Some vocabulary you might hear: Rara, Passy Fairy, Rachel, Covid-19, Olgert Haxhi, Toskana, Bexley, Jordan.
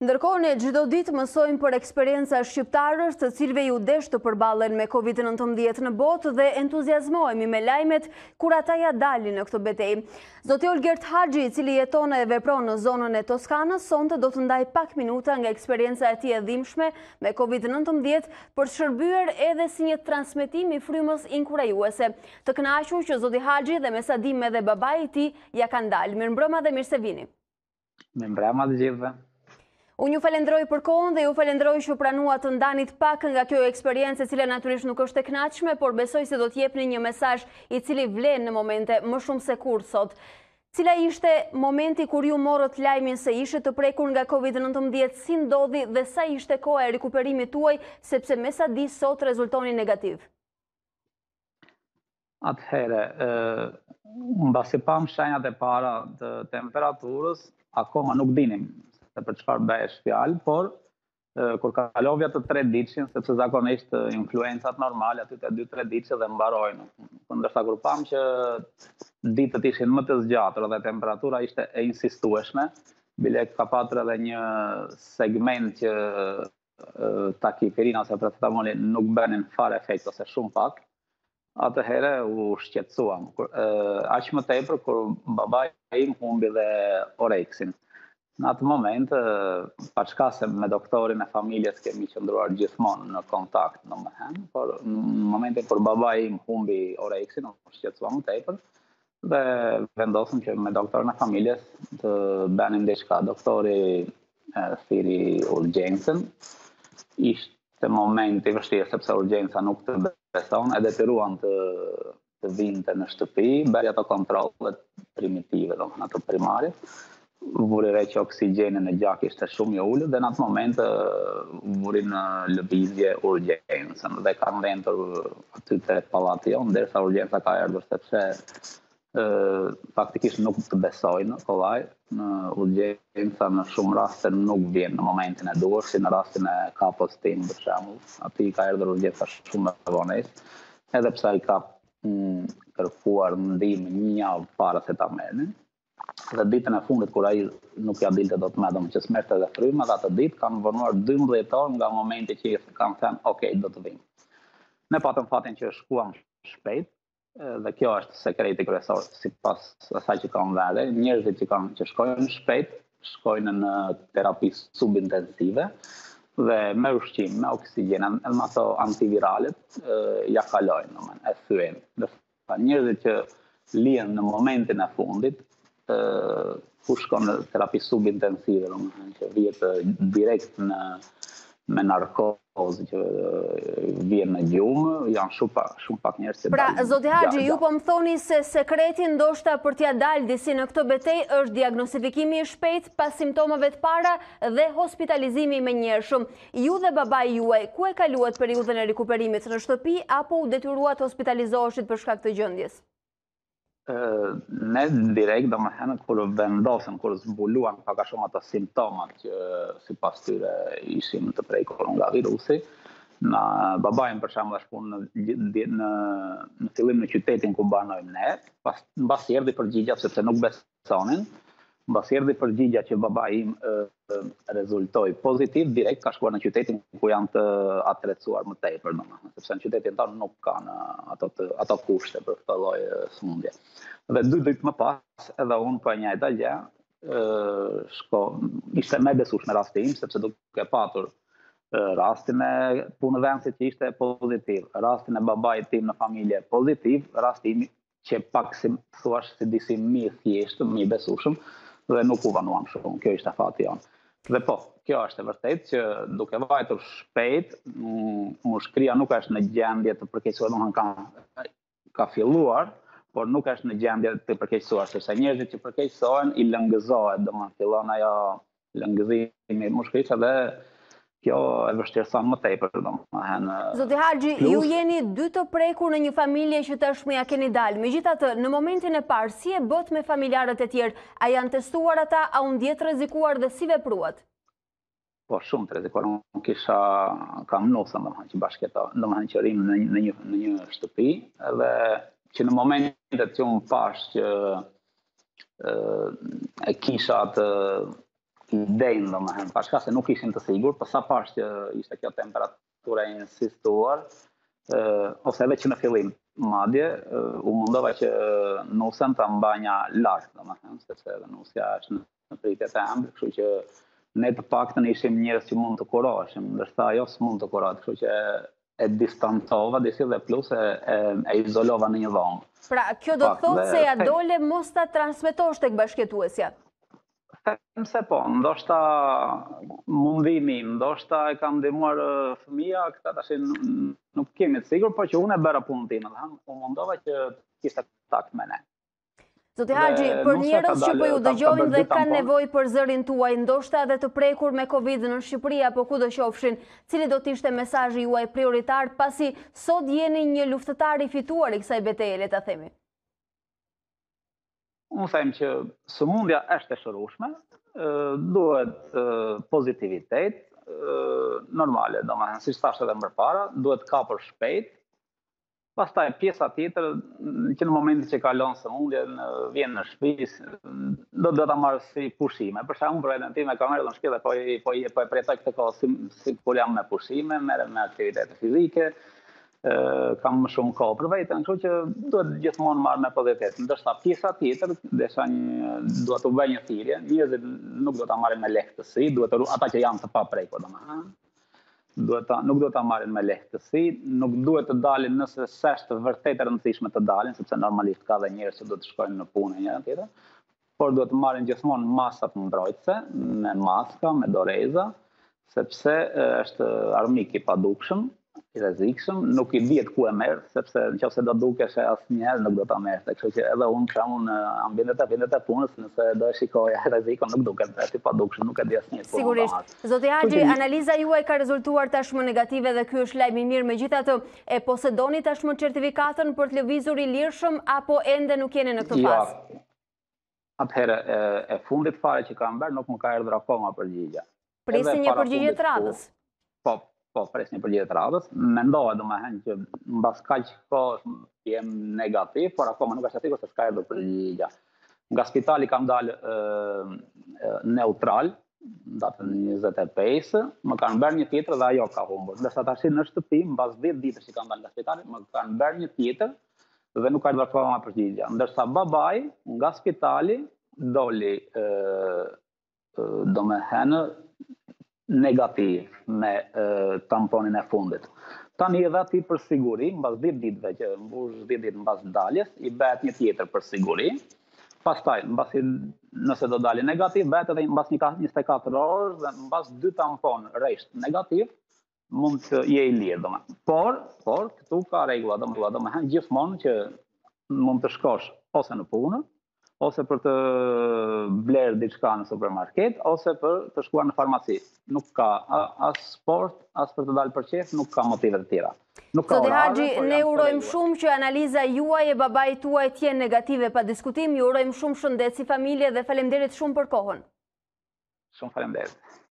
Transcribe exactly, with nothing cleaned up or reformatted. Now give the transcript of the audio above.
Ndërkohë ne çdo ditë mësojmë për eksperienca shqiptarësh të cilëve ju desh të përballen me COVID nineteen në botë dhe entuziazmohemi me lajmet kur ata ja dalin në këtë betejë. Zoti Olgert Haxhi, I cili jeton e vepron në zonën e Toskanës, sonte do të ndaj pak minuta nga eksperienca e tij e dhimbshme me COVID nineteen për shërbyer edhe si një transmetim I frymës inkurajuese. Të kënaqur që zoti Haxhi dhe Mesadime dhe babai I tij ja kanë dalë. Mirëmbrëma dhe mirë se vini. Mirëmbrëma të gjithëve. Unë ju falenderoj për kohën dhe ju falenderoj që pranuat të ndanit pak nga kjo eksperiencë e cila natyrisht nuk është e kënaqshme, por besoj se do të jepni një mesazh I cili vlen në momente më shumë se kur sot. Cila ishte momenti kur ju morët lajmin se ishit të prekur nga COVID nineteen, si ndodhi dhe sa ishte koha e rikuperimit tuaj, sepse me sa di sot rezultoni negativ? Atëhere, mbasi pam shenjat e para të temperaturës, akoma nuk dinim për çfarë bëhesh fjalë, por kur kalovja të tre ditëshin, sepse zakonisht influencat normale aty të dy tre ditëshe dhe mbarojnë. Ndërsa kur pam që ditët ishin më të zgjatura dhe temperatura ishte e insistueshme, bile ka patur edhe një segment që takiperina ose paracetamoli nuk bënin fare efekt ose shumë pak, atëherë u shqetësuam. Aq më tepër kur babai im humbi dhe oreksin. Në atë moment, paçka se me doktorin e familjes kemi qëndruar gjithmonë në kontakt në mëhen, por në momentin kur babai im humbi oreksin, u shqetësova më tepër, dhe vendosëm që me doktorin e familjes të bënim diçka. Doktori thiri urgjencën, ishte momenti I vështirë sepse urgjenca nuk të beson, e detyruan të vinte në shtëpi, bëri ato kontrollet primitive, domethënë ato primare. Vuri re që oksigenin e gjak ishte shumë I ullë, dhe në atë moment vuri në lëvizje urgjencën dhe ka ndendur aty te pallati jonë, ndërsa urgjenca ka erdhur sepse faktikisht nuk të besojnë kollaj. Urgjenca në shumë raste nuk vjen në momentin e duhur, si në rastin e ka postim për shembull, aty ka erdhur urgjenca shumë e vonesë, edhe pse ai ka kërkuar ndihmë një javë para se ta merrnin. Dhe ditën e fundit kur ai nuk ja dilte dot më domun që smerte dhe fryma, dhe atë ditë kanë vonuar dymbëdhjetë orë nga momenti që kanë thënë ok, do të vijmë. Ne patëm fatin që shkuam shpejt, dhe kjo është sekreti kryesor sipas asaj që kanë vënë, njerëzit që kanë që shkojnë shpejt, shkojnë në terapi subintensive dhe me ushqim, me oksigjen, me ato antiviralet ja kalojnë, domun e thyen. Dhe njerëzit që lihen në momentin e fundit ku shkon në terapi subintensive, që vijet direkt me narkozë, që vijet në gjumë, janë shumë pak njerëz. Pra, zoti Haxhi, ju po më thoni se sekreti ndoshta për t'ja dalë disi në këtë betejë është diagnostifikimi I shpejt pas simptomeve të para dhe hospitalizimi me njershëm. Ju dhe babai juaj, ku e kaluat periudhën e rikuperimit, në shtëpi apo u detyruat hospitalizoheshit për shkak të gjendjes? Ne direkt, do më thënë, kur vendosëm, kur zbuluan paka shumë ato simptomat që si pas tyre ishim të prekur nga virusi, na babain për shembull shpunë në fillim në qytetin ku banojmë ne, mbasi erdhi përgjigja sepse nuk besonin, mbasi erdhi përgjigja që babai im rezultoi pozitiv, direkt ka shkuar në qytetin ku janë të atrecuar më tepër, domethënë, sepse në qytetin tonë nuk kanë ato ato kushte për këtë lloj sëmundje. Dhe dy ditë më pas, edhe unë po e njëjta gjë, ishte më e besueshme rasti im, sepse duke patur rastin e punëvenësit që ishte pozitiv, rastin e babait tim në familje pozitiv, rasti im që pak si thuash se disi mi thjeshtë, mi besueshëm, dhe nuk u vanuam shumë, kjo ishte fati jonë. Dhe po, kjo është e vërtet që duke vajtur shpejt, unë shkria nuk është në gjendje të përkeqësuar, domethënë ka filluar, por nuk është në gjendje të përkeqësuar, sepse njerëzit që përkeqësohen I lëngëzohen, domethënë fillon ajo lëngëzimi mushkish edhe kjo e vështirëson më tepër, domethënë. Zoti Haxhi, ju jeni dy të prekur në një familje që tashmë ja keni dalë. Megjithatë, në momentin e parë, si e bët me familjarët e tjerë? A janë testuar ata, a u ndjet rrezikuar dhe si vepruat? Po shumë të rrezikuar. Unë kisha kam nosën, domethënë, që bashkëtor, domethënë që rrim në një në një shtëpi, edhe që në momentet që unë pash që e kisha atë t'i delë do më henë, pashka se nuk ishin të sigur, përsa pash që ishte kjo temperatura insistuar, ose edhe që në fillim madje, u mundova që nusën të mbanja lartë do më henë, sepse edhe nusja është në pritje të embë, kështu që ne të paktën ishim njerëz që mund të kuroheshim, ndërsa ajo s'mund të kurohet, kështu që e distantova, disi dhe plus e izolova në një dhomë. Pra, kjo do të thotë se ja dole mos ta transmetosh tek bashkëtuesja? Them se po, ndoshta mundimi, ndoshta e kam ndihmuar fëmia, këta tash nuk kemi të sigurt, por që unë e bëra punën time, u mundova që kishte kontakt me ne. Zoti Haxhi, për njerëz që po ju dëgjojnë dhe kanë nevojë për zërin tuaj, ndoshta edhe të prekur me Covid në Shqipëri apo kudo qofshin, cili do të ishte mesazhi juaj prioritar pasi sot jeni një luftëtar i fituar i kësaj betejë, ta themi? Unë them që sëmundja është e shërueshme, duhet pozitivitet, normale, domethënë siç thashë edhe më parë, duhet kapur shpejt. Pastaj pjesa tjetër, që në momentin që kalon sëmundjen, vjen në shtëpi, do ta marrë si pushime. Për shembull, për veten time, kam ardhur në shtëpi dhe po e pretoj këtë kohë si kur jam me pushime, merrem me aktivitete fizike, kam më shumë kohë për veten, kështu që duhet gjithmonë marrë me pozitivitet. Ndërsa pjesa tjetër, duhet u bëjë një thirrje, njerëzit nuk do ta marrin me lehtësi, ata që janë të paprekur domethënë. Nuk duhet ta marrin me lehtësi, nuk duhet të dalin nëse s'është vërtet e rëndësishme të dalin, sepse normalisht ka dhe njerëz që do të shkojnë në punë njëra tjetrën, por duhet të marrin gjithmonë masat mbrojtëse, me maska, me doreza, sepse është armik i padukshëm, i rrezikshëm, nuk i dihet ku e merr, sepse nëse do dukesh asnjëherë nuk do ta merrte. Kështu që edhe unë kam në ambientet e vendet e punës, nëse do e shikoja rrezikun, nuk duket as i padukshëm, nuk e di asnjë punë. Sigurisht. Zoti Haxhi, analiza juaj ka rezultuar tashmë negative dhe ky është lajm i mirë, megjithatë e posedoni tashmë certifikatën për të lëvizur i lirshëm apo ende nuk jeni në këtë fazë? Atëherë e fundit fare që kam bërë, nuk më ka erdhur akoma përgjigje. Prisni një përgjigje të radhës. Po. Po, presni përgjigje të radhës, mendohet domethënë që mbas kaq kohë jem negativ, por akoma nuk është e sigurt se s'ka ardhur përgjigje. Nga spitali kam dalë neutral, datën njëzet e pesë, më kanë bërë një tjetër dhe ajo ka humbur. Ndërsa tash në shtëpi, mbas dhjetë ditësh që kam dalë nga spitali, më kanë bërë një tjetër dhe nuk ka ardhur akoma përgjigje. Ndërsa babai nga spitali doli domethënë negativ me tamponin e fundit. Tani edhe ati për siguri, mbas dhjetë ditëve që mbush dhjetë ditë mbas daljes, i bëhet një tjetër për siguri. Pastaj, nëse do dali negativ, bëhet edhe mbas njëzet e katër orësh dhe mbas dy tampon rresht negativ, mund të je i lirë. Por, këtu ka rregulla, domethënë gjithmonë që mund të shkosh ose në punë, ose për të blerë diçka në supermarket, ose për të shkuar në farmaci. Nuk ka as sport, as për të dalë për qef, nuk ka motive të tjera. Zoti Haxhi, ne urojmë shumë që analiza juaj e babait tuaj të jenë negative pa diskutim, ju urojmë shumë shëndet si familje dhe faleminderit shumë për kohën. Shumë faleminderit.